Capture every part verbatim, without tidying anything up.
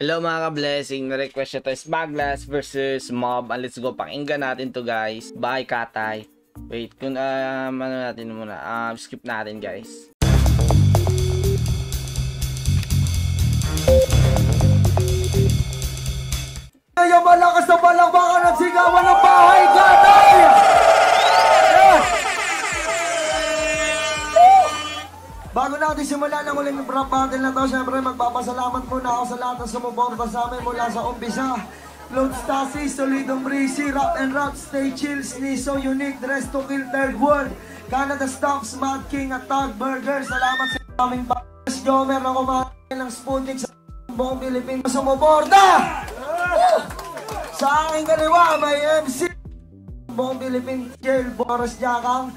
Hello mga ka-blessing, na-request nyo to Smugglaz versus Mobb. Let's go, pakinggan natin to guys. Bahay Katay. Wait, kung um, ano natin muna, um, skip natin guys. Yung malakas na palakbakan at sigawan ng Bahay Katay! Yes! Bago natin simulan ang uling rap battle na to, syempre magpapasalamat muna ako sa lahat na sumuporta sa amin mula sa umpisa. Lord Stasi, Solidum Breezy, Rap and Rap, Stay Chill, Sneezo, Unique, Dress to Kill, Third World, Canada Stuffs, Mad King at Tag Burger. Salamat sa aming partners, Jomer na kumain ng Sputnik sa buong Pilipinas sumuporta! Sa aking kaliwa, may M C buong Philippine Jail, Boris Jakang,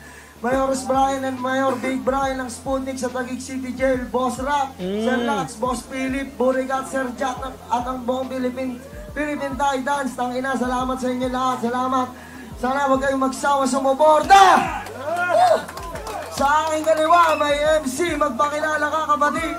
Mayoros Brian and Mayor Big Brian ng Sputnik sa Taguig City Jail, Boss Rap, mm. Sir Lax, Boss Philip, Burigat, Sir Jack at ang buong Philippine, Philippine Titans. Tangina, salamat sa inyo lahat, salamat. Sana huwag kayong magsawa sumuporta! Sa aking kaliwa, may M C, magpakilala ka kapatid!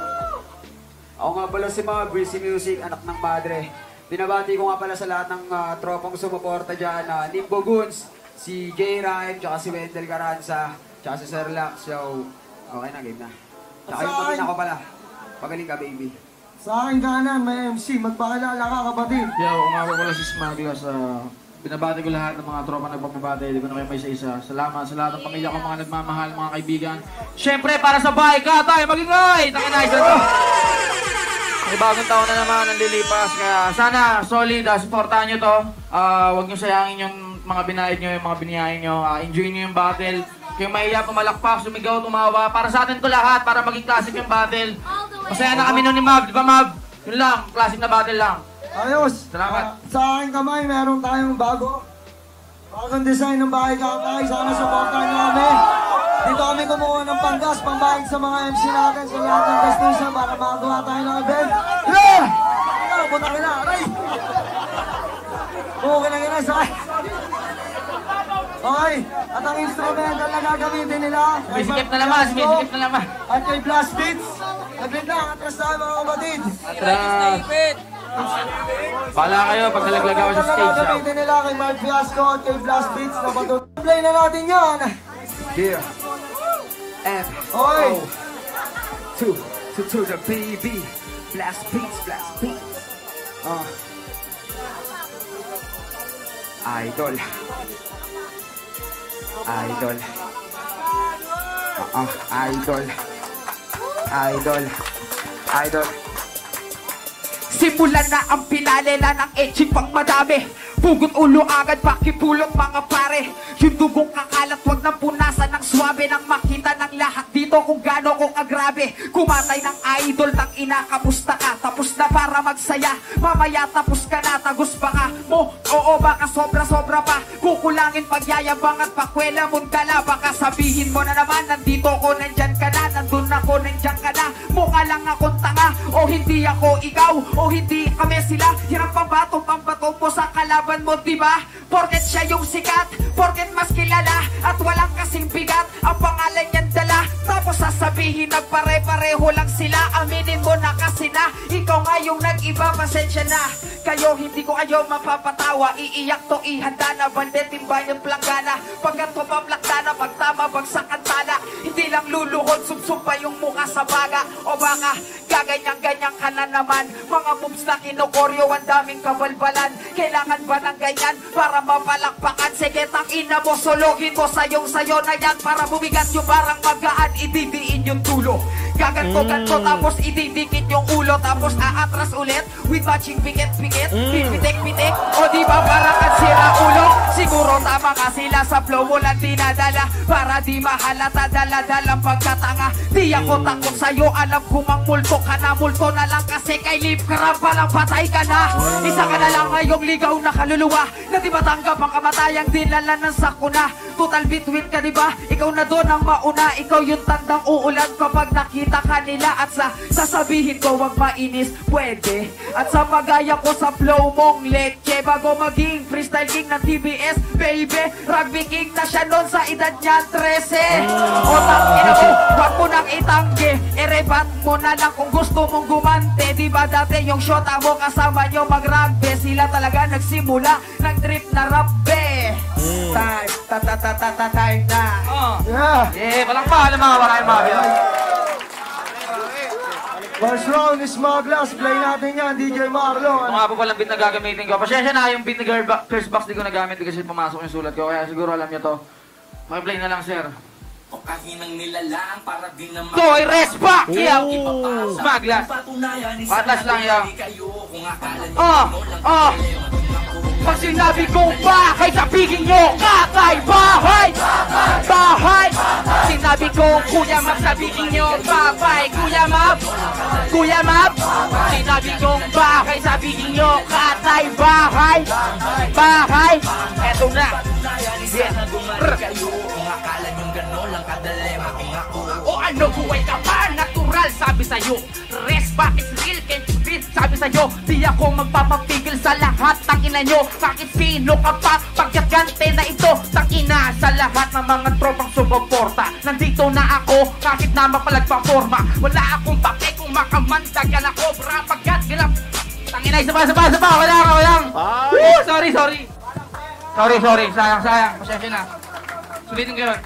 Ako nga pala si Mobb, Breezy Music, anak ng padre. Binabati ko nga pala sa lahat ng uh, tropang sumuporta dyan, uh, Limbo Goons, si K. Rae, tsaka si Wendel Carranza, tsaka si Serla. So, okay na, game na. Tsaka yung pagina ko pala, pagaling ka baby. Sa aking kanan, may M C, magpakilala ka kapatid. Yo, umabot pala si Smugglaz. Uh, binabati ko lahat ng mga tropa na pagpapatay, di ko na kayo may isa-isa. Salamat sa lahat ng pamilya ko, mga nagmamahal, mga kaibigan. Siyempre, para sa Bahay Katay, mag-ingay! Takinay sa to! May bagong taon na naman ang lilipas, kaya sana solid, uh, supportahan nyo to. Uh, huwag nyo sayangin yung mga binayad nyo, yung mga biniyahin nyo. Uh, enjoy nyo yung battle. Kung mahiya, pumalakpak, sumigaw, tumawa. Para sa atin to lahat, para maging classic yung battle. Masaya na kami nun ni Mobb, di ba Mobb? Yun lang, classic na battle lang. Ayos! Salamat! Uh, sa aking kamay, meron tayong bago. Bagong design ng Bahay Katay, sana supportahan nyo kami. Dito kami kumuha ng panggas, pambayad sa mga M C natin sa lahat ng gastusan para makagawa tayo ng event. Yeah! Ano, buta ka na, aray! Okay na gina, sakay! Okay, at ang instrumental na gagamitin nila... Misikip na naman, misikip na naman! At kay Blast Beats, nag-lead lang, atras tayo mga kapatid! Atras! Bala kayo pag nalaglag ako sa stage. Ang gagamitin nila kay Mark Fiasco at kay Blast Beats na patuloy. Play na natin yan! Yeah. F O two to to the B B blast beats, blast beats. Uh. Idol, idol, uh -uh. idol, idol, idol. Simulan na ang pinalela ng etching pang madami. Pugot ulo agad, pakipulot mga pare. Yung dugong kakalat, wag nang punasan ng swabe. Nang makita ng lahat dito kung gaano ko kagrabe. Kumatay ng idol, tang ina, kamusta ka? Tapos na para magsaya, mamaya tapos ka na. Tagus baka mo, oo baka sobra-sobra pa. Kukulangin pagyayabang at pakwela mong gala. Baka sabihin mo na naman, nandito ko, nandyan ka na. Nandun ako, nandyan ka na. Mukha lang akong tanga, o hindi ako ikaw, o hindi kami sila. Hirap pambatong pambatong mo sa kalaban mo, diba? Porket siya yung sikat, porket mas kilala, at walang kasing bigat ang pangalan niyang dala. Tapos sasabihin na pare-pareho lang sila. Aminin mo na kasi na ikaw nga yung nag-iba, pasensya na. Kayo hindi ko kayo mapapatawa. Iiyak to, ihanda na, bandetin ba yung planggana? Pagkat papaplakta na, pagtama, bagsak ang tala. Hindi lang luluhod, sumsumpa yung mukha sa baga. O baka gaganyang-ganyang ka na naman. Mga moves na kinokoryo, ang daming kabalbalan. Kailangan ba ng ganyan para mapalakpakan? Sige, tangina mo, sologin mo sayong sayo na yan. Para bumigat yung barang magaan, ididiin yung tulo. Gaganto-ganto, mm. tapos ididikit yung ulo. Tapos aatras ulit, with matching pikit-pikit, pipitik-pitik. O diba parang at sira ulo? Siguro tama ka sila sa flow, walang dinadala. Para di mahalata, daladalang pagkatanga. Di ako takot sa'yo, alam kung ang multo ka na. Multo na lang kasi kay Lip Crab, palang patay ka na. Isa ka na lang ngayong ligaw na kaluluwa, na di matanggap ang kamatayang dinala ng sakuna. Total between ka diba? Ikaw na doon ang mauna, ikaw yung tandang uulan kapag nakita. makita kanila at sa sasabihin ko wag mainis, pwede. At sa pagaya ko sa flow mong leche, bago maging freestyle king ng T B S, baby. Rugby king na siya nun sa edad niya trese. O tangina mo, wag mo nang itanggi, i-rebat mo na lang kung gusto mong gumante. Diba dati yung shota mo kasama nyo mag-rugby, sila talaga nagsimula ng trip na rugby. Time, ta ta ta ta ta time na. Yeah. Yeah, palakpakan mga maraming mafia. First round is Smugglaz, play natin yan, D J Marlon. Ito nga po palang beat na gagamitin ko. Pasyensya na, yung beat na first box di ko nagamit kasi pumasok yung sulat ko. Kaya siguro alam nyo to. Makiplay na lang, sir. O kahinang nilalang para di na mag- Toy Respa! Kiyaw! Smugglaz! Patlas lang yan. Oh! Oh! Pag sinabi kong bahay, sabihin nyo Katay! Bahay! Bahay! Sinabi kong Kuya Mobb, sabihin nyo Babay! Kuya Mobb! Kuya Mobb! Sinabi kong bahay, sabihin nyo Katay! Bahay! Bahay! Eto na! O ano buhay ka ba? Natural! Sabi sa'yo, Respa is real, can't you feel? Sabi sa'yo, di ako magpapapigil sa lahat. Takina nyo, bakit sino ka pa? Pagyagante na ito, takina sa lahat ng mga tropang sumuporta. Nandito na ako, kahit na mapalagpaforma. Wala akong pake kung makamantagan ako. Bra, pagkat gilap. Takina, saba, saba, saba, wala ka, wala ka. Sorry, sorry. Sorry, sorry, sayang, sayang. Pasensya na. Sulitin ko yun.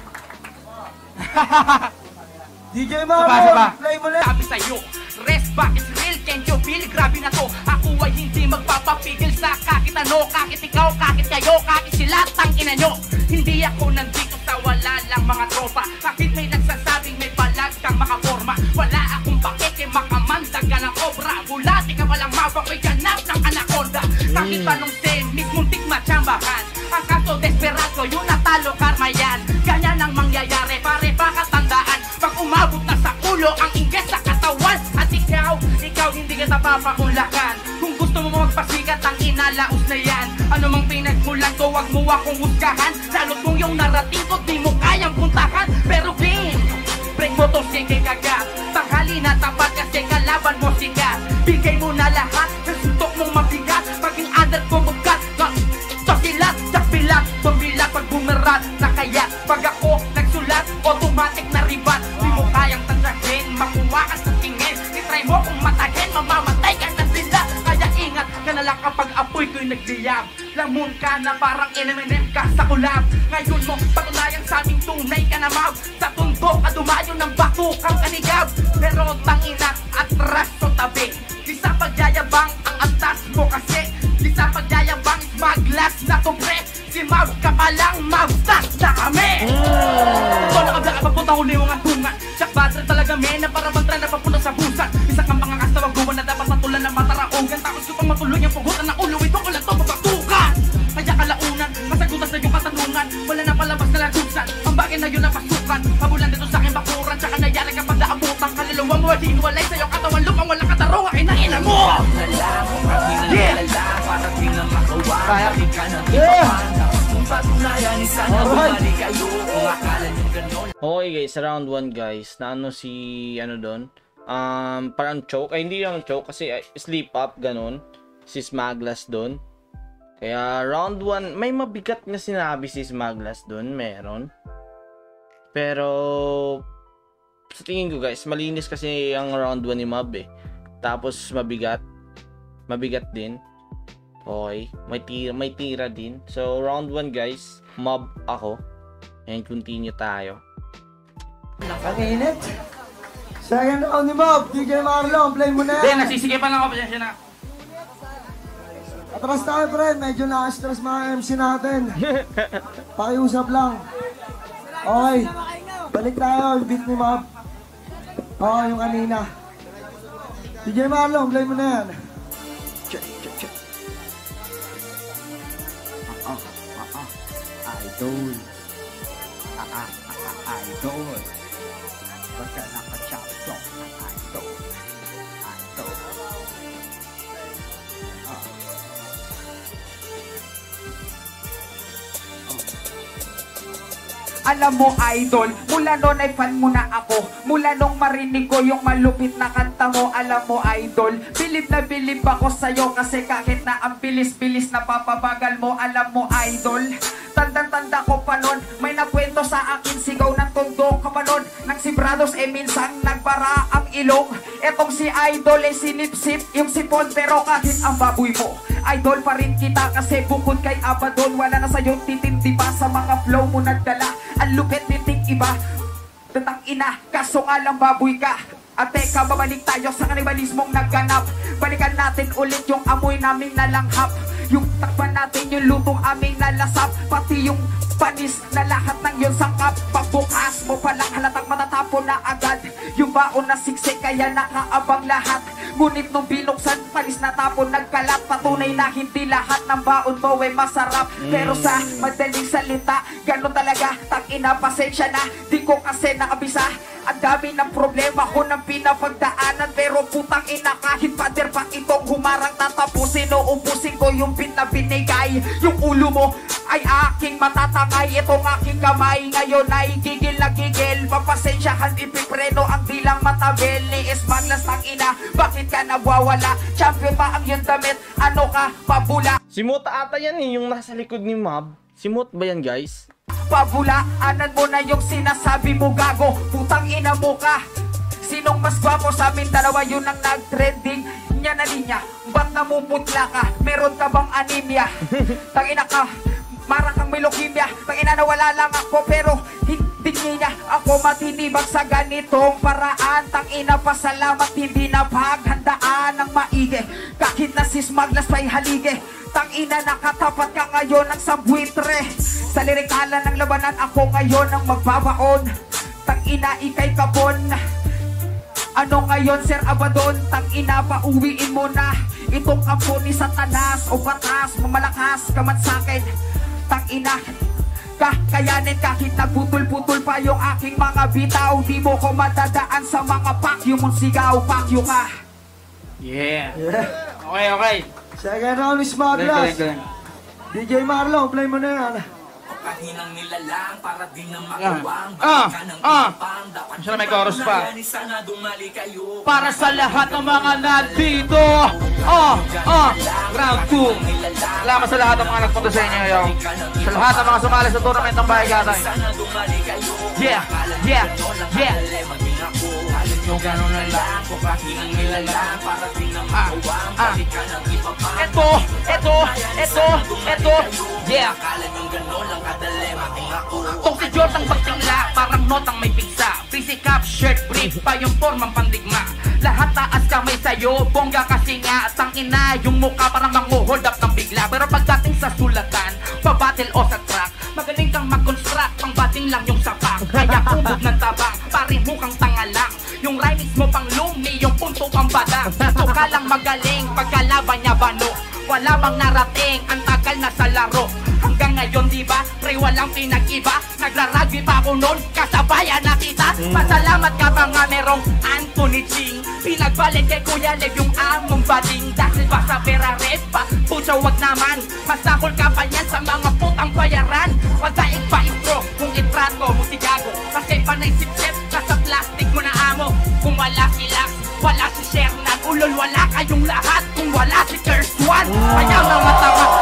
D J Marlon, play mo na. Sabi sa'yo, Respa is real, can't you feel? Grabe na to, ako ay hindi magpapapigil sa kakit ano, kakit ikaw, kakit kayo, kakit sila, tangina nyo. Hindi ako nandito sa wala lang mga tropa. Bakit may nagsasabing may balag kang makaporma? Wala akong pakeke, makamandag ka ng obra. Bulati ka walang mabakoy, ganap ng anaconda. Sakit pa nung semis, muntik matsambahan. Ang kaso desperado, yun natalo karma yan. Ganyan ang mangyayari, pare baka tandaan. Pag umabot na sa ulo, ang ingges sa katawan. At ikaw, ikaw hindi kita papaulakan. Kung gusto mo magpasikat, ang inalaos na yan. Ano mang pinagmulan ko, wag mo akong husgahan. Lalo kung yung narating ko, di mo kayang puntahan. Pero clean, break mo to, sige kaga. Tanghali na tapat kasi kalaban mo sigas. Bigay mo na lahat, nasuntok mong mabigat. Maging adat ko magkat, tasilat, sakpilat, pambilat, pag bumerat, nakayat. Pag ako nagsulat, automatic na ribat. Di mo kayang tatahin, makuha ka sa tingin. Itry mo kung matahin, mamamatay ka na sila. Kaya ingat ka na lang kapag apoy ko'y nagliyab. Lamun ka na parang M and M ka sa kulab. Ngayon mo patunayan sa aming tunay ka na Mobb. Sa tundo ka dumayo ng bato kang kanigab. Pero tangina at raso tabi. Di sa pagyayabang ang atas mo kasi. Di sa pagyayabang Smugglaz na tupre. Si Mobb ka palang mabsas na kami. Ito nakabla ka papunta huli yung atungan. Siyak badre talaga mena para magtran na papunta sa busan. Isa kang mga kastawang gawa na dapat matulan ng mataraongan. Takos ko pang matuloy ang pugutan ng ulo. Ito ko lang ito papatukan. Kaya kalaunan, masagutas na yung katanungan. Wala na palabas na lagusan. Ang bagay na yun ang pasukan. Pabulan dito sa akin bakuran. Tsaka nayari kapag naabutan. Kalilawa mo at hinuwalay sa'yo katawan. Lupang walang kataruha ay naina mo. Kaya okay guys, round one guys. Naano si ano doon, um, parang choke. Ay hindi lang choke kasi uh, sleep up ganun. Si Smugglaz doon. Kaya round one, may mabigat na sinabi si Smugglaz doon. Meron. Pero sa tingin ko guys, malinis kasi ang round one ni Mobb eh. Tapos mabigat. Mabigat din. Okay, may tira, may tira din. So, round one guys, Mobb ako. And continue tayo. Kaninit. Second round ni Mobb, D J Marlon, play mo na. Hindi, nasisigay pa lang ako, pasensya na. Atras tayo, friend. Medyo na-stress mga M C natin. Pakiusap lang. Okay, balik tayo. Beat ni Mobb. Oo, yung kanina. D J Marlon, play mo na yan. Idol, ah ah ah idol, baka nakachapto, idol, idol, ah, Alam mo idol, mula noon ay fan mo na ako. Mula nung marinig ko yung malupit na kanta mo, alam mo idol, bilib na bilib ako sa'yo. Kasi kahit na ang bilis-bilis na papabagal mo, alam mo idol, tanda-tanda ko pa nun. May nakwento sa akin, sigaw ng tondo ka pa nun. Nagsibrados eh minsan nagbara ang ilong. Etong si idol eh sinipsip yung sipon. Pero kahit ang baboy mo, idol pa rin kita kasi bukod kay Abaddon, wala na sa'yong titindi pa sa mga flow mo nagdala. Ang lupit niting iba, tatang ina, kaso alam baboy ka. At teka, babalik tayo sa kanibalismong nagganap. Balikan natin ulit yung amoy naming nalanghap, yung takpan natin yung lutong aming nalasap, pati yung panis na lahat ng yun sangkap. Pagbukas mo palang halatang matatapon na agad yung baon na siksik, kaya nakaabang lahat. Ngunit nung binuksan, panis na tapon nagkalat. Patunay na hindi lahat ng baon mo ay masarap. Pero sa madaling salita, gano'n talaga. Tangina, pasensya na, di ko kasi nakabisa. Ang dami ng problema ko nang pinapagdaanan. Pero putang ina, kahit pader pa itong humarang tatapusin. O ubusin ko yung pinabinigay. Yung ulo mo ay aking matatangay. Itong aking kamay ngayon ay gigil na gigil. Mapasensyahan, ipipreno ang dilang matabel. Ni Smugglaz, tang ina, bakit ka nagwawala? Champion pa ang yung damit, ano ka, pabula. Si Muta ata yan eh, yung nasa likod ni Mobb. Si Muta ba yan guys? Pabula, anan mo na yung sinasabi mo gago. Putang ina mo ka. Sinong mas gwapo sa amin dalawa, yun ang nag-trending. Niya na niya, ba't namumutla ka? Meron ka bang anemia? Tangina ka, mara kang may leukemia. Tangina na wala lang ako pero hindi niya ako matinibag sa ganitong paraan. Tangina pa salamat, hindi na paghandaan ng maigi. Kahit na si Smugglaz pa'y halige. Tangina, nakatapat ka ngayon ng sabwitre. Sa lirikala ng labanan, ako ngayon ang magbabaon. Tangina, ikay kabon. Ano ngayon, Sir Abaddon? Tangina, pauwiin mo na itong kampo ni Satanas. O batas, mamalakas ka man sa'kin. Tangina, kakayanin kahit nagputol-putol pa yung aking mga bitaw. Di mo ko madadaan sa mga pakyo mong sigaw. Pakyo ka. Yeah, yeah. Okay, okay. Second round is Smugglaz. D J Marlon, play mo na yan. Kahinang nilalang para di na makawang. Balikan ng ipang dapat di pa nalani. Sana dumali kayo para sa lahat ng mga nandito. Oh, oh, round two. Salamat sa lahat ng mga nagpunta sa inyo ngayon. Sa lahat ng mga sumali sa tournament ng Bahay Katay. Yeah, yeah, yeah. Ah, ah. Eto, eto, eto, eto. Yeah. Kung si Jordan pagtingla, parang notang may pigsa. Basic up, shirt, brief, pa yung formang pandigma. Lahat taas kamay sa'yo, bongga kasi nga. Tangina, yung mukha parang mang-hold up ng bigla. Pero pagdating sa sulatan, pabattle o sa track, magaling kang mag-construct, pangbating lang yung sapak. Kaya kubog ng tabang, pare mukhang tanga lang. Yung rhymes mo pang lumi, yung punto pang badang. Gusto ka lang magaling, pagkalaban niya bano. Wala bang narating, ang tagal na sa laro. Hanggang ngayon diba, pre walang pinag-iba. Nagraragbi pa ako nun, kasabayan na kita. Pasalamat ka pa nga merong Anthony Ching. Pinagbalik kay Kuya Lev yung among bading. Dahil ba sa pera red pa, puso wag naman. Masakol ka pa yan sa mga putang bayaran. Pagdaig pa intro, kung itrato mo si Gago. Kasi panaisip-sip ka sa plastic mo na amo. Kung wala sila, wala si Sher na ulol, wala kayong lahat. Kung wala si Curse One, kaya mga tama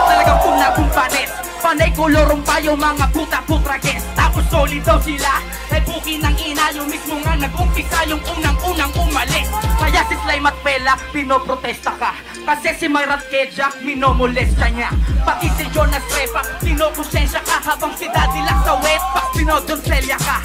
talagang puna kung panis. Panay kolorong pa yung mga puta-putrages. Tapos solid daw sila, ay buki ng ina. Yung mismo nga nag-umpisa, yung unang-unang umalis. Kaya si Slime at Pela, pinoprotesta ka. Kasi si Myrat Kedja, minomolesta niya. Pati si Jonas Repa, pinopusensya ka. Habang si Daddy Lack sa wetpack, pinodonselya ka.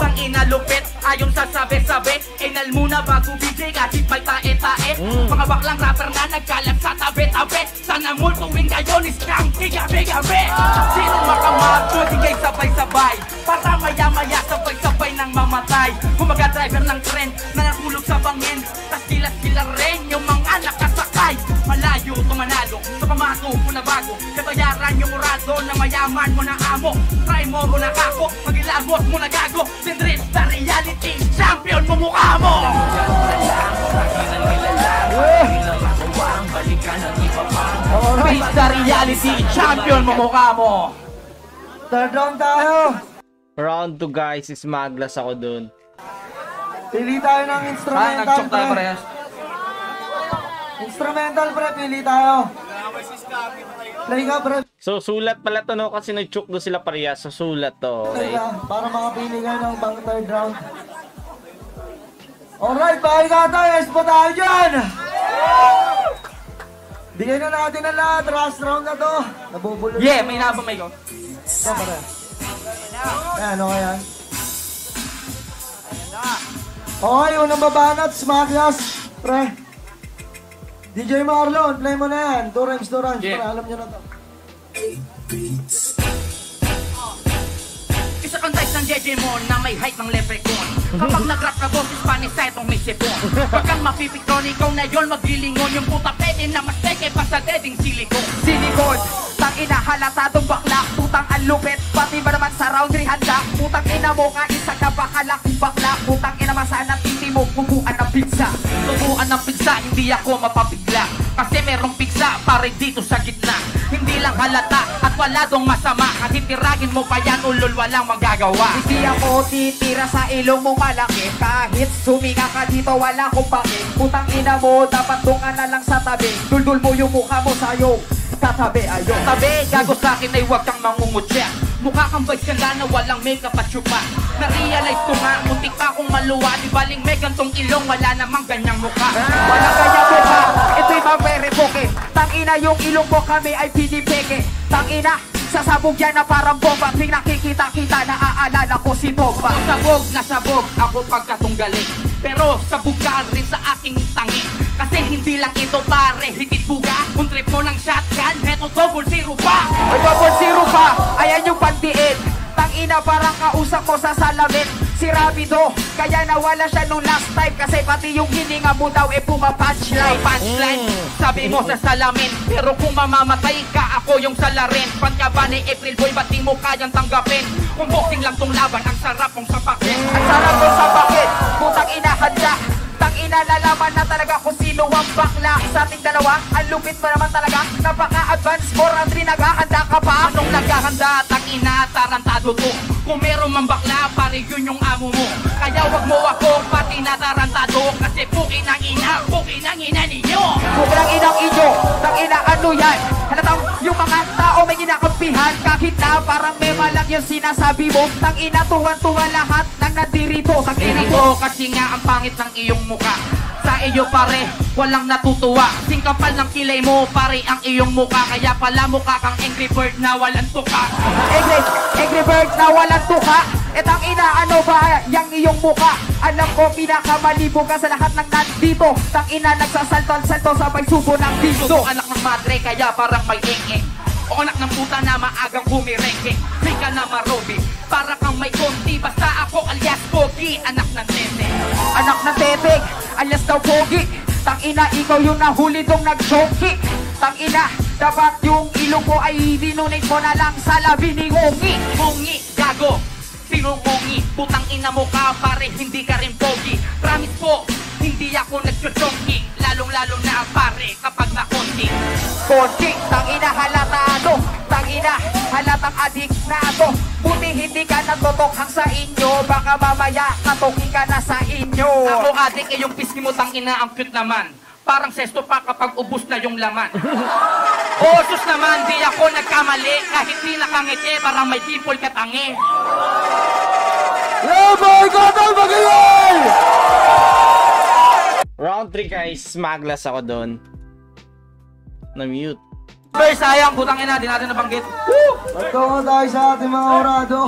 Sang ina lupit, ayon sa sabi-sabi. Enal muna bago B J, kasi may tae-tae. Mga baklang rapper na nagkalat sa tabi-tabi. Sana multuwing kayo ni Scam, gigabi-gabi. Sino makamahal, sigay sabay-sabay. Para maya-maya, sabay-sabay ng mamatay. Kumaga driver ng trend, nanatulog sa bangin. Tas sila-sila rin yung mga nakasakay. Malayo tumanalo, sa pamato mo na bago. Kabayaran yung orado na mayaman mo na amo. Try mo mo na kako, magilabot mo na gago. Sindrit sa reality, champion mo mukha mo. Face the reality, champion mo mukha mo. Third round tayo. Round two guys, Smugglaz ako dun. Pili tayo ng instrumental. Ah, nag-chok tayo parehas. Instrumental pre, pili tayo. Play ka pre. So sulat pala to no, kasi nag-chok doon sila parehas. So sulat to. Okay. Para makapili ka ng pang third round. Alright, Bahay Katay, yes po tayo dyan! Bigyan na natin ang lahat, last round na to. Nabubulog. Yeah, may nabang may ko. Ito pa rin. Ayan, okay yan. Okay, unang babanat, Smugglaz, pre. D J Marlon, play mo na yan. Two rhymes, two rhymes, yeah. Pre, alam nyo na to. Isa kang type ng Jejemon na may height ng leprechaun. Kapag nag-rap na boses panis sa itong may sipon. Huwag kang mapipikron, ikaw na yun magilingon. Yung puta pwede na masteke pa sa deding silikon. Silikon, tang inahalatadong bakla. Putang alupet, pati ba naman sa round three hundred. Putang ina mo nga isa ka bakalak bakla. Putang ina masaan ang titi mo, bubuan ng pizza. Bubuan ng pizza, hindi ako mapapigla. Kasi merong pizza pare dito sa gitna. Hindi lang halata at wala dong masama. Kasi tiragin mo pa yan, ulol walang magagawa. Hindi ako titira sa ilong mo malaki. Kahit suminga ka dito wala kong bakit. Putang ina mo dapat tunga na lang sa tabi. Duldul mo yung mukha mo sa'yo. Tatabi ayo. Tabi gago sa'kin ay huwag kang mangungutya. Mukha kang baskanda na walang makeup at syupa. Na-realize ko nga muntik akong maluwa. Di baling may gantong ilong wala namang ganyang mukha. Wala ganyang mukha. Ito'y mabere poke. Tangina yung ilong mo kami ay pinipeke. Tangina sasabog yan na parang bomba. Pag nakikita-kita naaalala ko si Pogba. Sabog na sabog ako pagkatunggaling. Pero sabog ka rin sa aking tangi. Kasi hindi lang ito pare hitit buga. Kung trip mo ng shotgun, heto double zero pa. Ay double zero pa, ayan yung pantiin. Tangina parang kausap ko sa salamin. Si Rabido, kaya nawala siya nung last time. Kasi pati yung hininga mo daw e puma-punchline. Punchline, sabi mo sa salamin. Pero kung mamamatay ka, ako yung salarin. Pagka ba ni April Boy, ba't di mo kayang tanggapin? Kung boxing lang tong laban, ang sarap mong sapakin. Ang sarap mong sapakin, putang ina handa. Tangina nalaman na talaga kung sino ang bakla. Sa ating dalawa, ang lupit mo naman talaga. Napaka-advance for ang three, naghahanda ka pa. Anong naghahanda? Tangina, tarantado to. Kung meron mang bakla, pare yun yung amo mo. Kaya wag mo akong pati na tarantado. Kasi pukin ang ina, pukin ang ina ninyo. Pukin ang inang inyo, tangina ano yan? Halatang yung mga tao may ginakampihan. Kahit na parang may malang yung sinasabi mo. Tangina, tuwan-tuwa lahat ng nandirito. Tangina ko kasi nga ang pangit ng iyong mukha. Sa iyo pare, walang natutuwa. Singkapal ng kilay mo pare ang iyong mukha. Kaya pala mukha kang Angry Bird na walang tuka. Angry, Angry Bird na walang tuka. Etang ina, ano ba yang iyong mukha? Alam ko pinakamali mo ka sa lahat ng nandito. Tang ina, nagsasalton-salton sa pagsubo ng dito. Anak ng madre, kaya parang may eng-eng. O anak ng puta na maagang bumirengking. May ka na marobi, para kang may konti. Basta ako alias Pogi, anak ng nene. Anak ng tepeg, alias daw Pogi. Tangina, ikaw yung nahuli dong nag-joki. Tangina, dapat yung ilong ko ay dinunit mo na lang sa labi ni Ngungi. Ngungi, gago, sinong Ngungi? Putang ina mo ka, pare, hindi ka rin Pogi. Promise po, hindi ako nag-joki. Lalong-lalo na pare, kapag nakonti. Konti, tangina halatado. Tangina, halatang adik na to. Buti hindi ka natotokhang sa inyo. Baka mamaya katoki ka na sa inyo. Ako adik eh yung pisngi mo tangina ang cute naman. Parang sesto pa kapag ubus na yung laman. O sus naman, di ako nagkamali. Kahit di nakangiti, parang may people katangi. Limbo Goons mag-iway! Round three guys, Smugglaz ako doon. Na-mute. Pero sayang, butangin na, di natin nabanggit. Pagtungo tayo sa ating mga orado.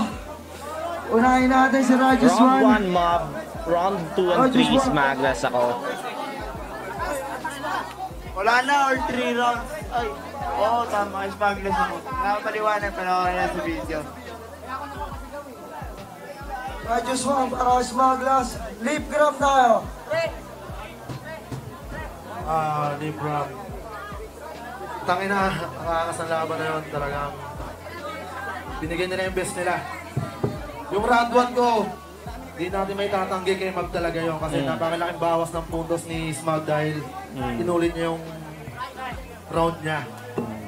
Unahin natin si Righteous One. Round one Mobb, round two and three is Smugglaz ako. Wala na or three rounds. Ay, oo tama, Smugglaz ako. Nakapaliwanag pero okay na sa video. Righteous One para Smugglaz. Lip grab tayo. Ah, lip grab. Tangina, ang angas ng laban na yun, talagang binigyan nila yung best nila. Yung round one ko, hindi natin may tatanggi kay Mobb talaga yun kasi mm. napakalaking bawas ng puntos ni Smug dahil mm. inulit niya yung round niya.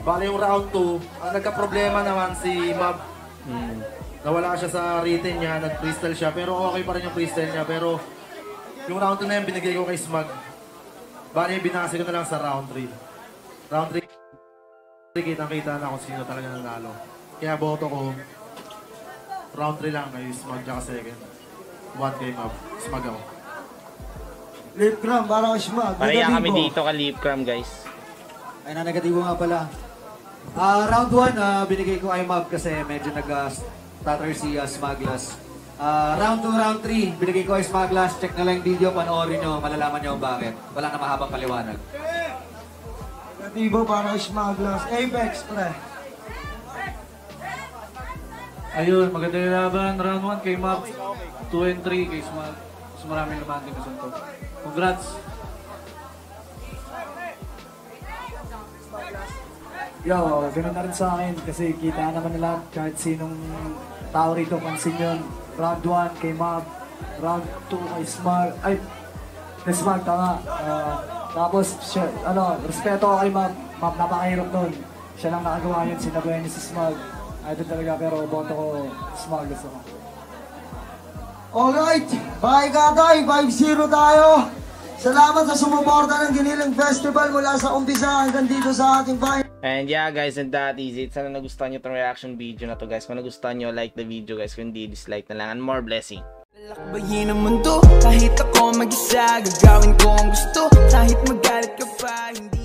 Bale yung round two, ang nagka-problema naman si Mobb. Mm. Nawala siya sa written niya, nag-freestyle siya, pero okay pa rin yung freestyle niya. Pero yung round two na yun, binigay ko kay Smug. Bali, binasa ko na lang sa round three. Round three, kitang-kita na kung sino talaga nanalo. Kaya boto ko, round three lang na yung Smug niya second. One game up, Smug ako. Lipcram, para ko Smug. Pareha kami dito ka Lipcram, guys. Ay, nanagatibo nga pala. Uh, round one, uh, binigay ko kay Mobb kasi medyo nag-stutter si uh, Smugglaz. Uh, round two, round three, binigay ko kay Smugglaz. Check na lang yung video, panoorin nyo, malalaman nyo bakit. Wala na mahabang paliwanag. Natibo para kay Smugglaz. Apex, pre. Ayun, maganda yung laban. Round one kay Mobb, two and three kay Smug. So maraming naman din kasunto. Congrats! Yo, ganun na rin sa akin kasi kita naman nila kahit sinong tao rito pansin yun. Round one kay Mobb, round two kay Smug, ay, kay Smug, tama. Uh, tapos, siya, ano, respeto ko kay Mobb, Mobb napakahirap nun. Siya lang nakagawa yun, sinabayan niya si Smug. Idol talaga, pero boto ko, Smug, gusto ko. Alright, Bahay Katay, five zero tayo. Salamat sa sumuporta ng Giniling Festival mula sa umpisa hanggang dito sa ating bahay. And yeah guys, and that is it. Sana nagustuhan nyo itong reaction video na to guys. Kung nagustuhan nyo, like the video guys. Kung hindi, dislike na lang. And more blessing. Lalakbayin ang mundo, kahit ako mag-isa, gagawin ko ang gusto, kahit magalit ka pa, hindi